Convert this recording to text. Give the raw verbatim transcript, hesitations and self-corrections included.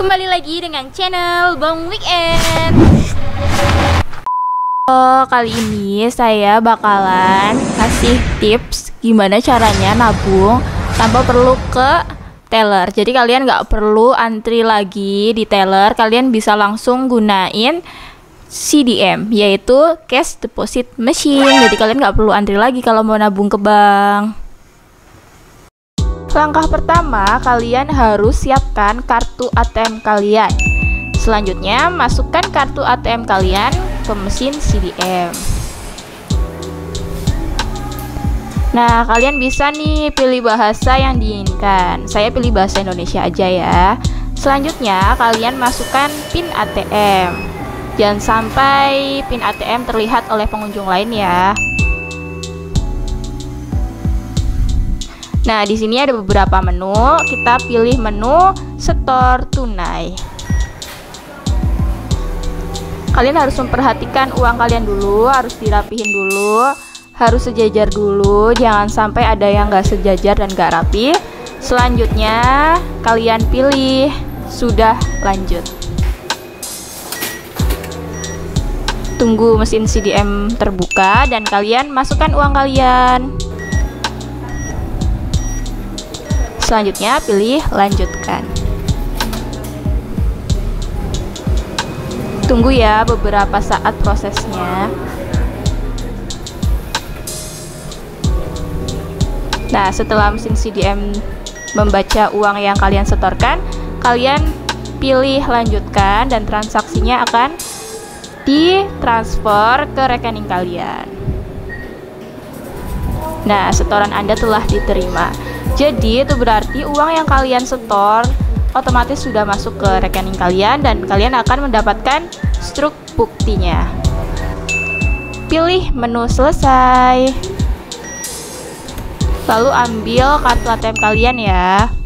Kembali lagi dengan channel Bang Weekend. Oh, kali ini saya bakalan kasih tips gimana caranya nabung tanpa perlu ke teller. Jadi kalian nggak perlu antri lagi di teller, kalian bisa langsung gunain C D M, yaitu cash deposit machine. Jadi kalian nggak perlu antri lagi kalau mau nabung ke bank. Langkah pertama, kalian harus siapkan kartu A T M kalian. Selanjutnya, masukkan kartu A T M kalian ke mesin C D M. Nah, kalian bisa nih pilih bahasa yang diinginkan. Saya pilih bahasa Indonesia aja ya. Selanjutnya, kalian masukkan PIN A T M. Jangan sampai PIN A T M terlihat oleh pengunjung lain ya. Nah, di sini ada beberapa menu. Kita pilih menu setor tunai. Kalian harus memperhatikan uang kalian dulu, harus dirapihin dulu, harus sejajar dulu, jangan sampai ada yang nggak sejajar dan nggak rapi. Selanjutnya, kalian pilih sudah lanjut. Tunggu mesin C D M terbuka dan kalian masukkan uang kalian. Selanjutnya pilih lanjutkan. Tunggu ya beberapa saat prosesnya. Nah, setelah mesin C D M membaca uang yang kalian setorkan, kalian pilih lanjutkan dan transaksinya akan ditransfer ke rekening kalian. Nah, setoran Anda telah diterima. Jadi itu berarti uang yang kalian setor otomatis sudah masuk ke rekening kalian dan kalian akan mendapatkan struk buktinya. Pilih menu selesai. Lalu ambil kartu A T M kalian ya.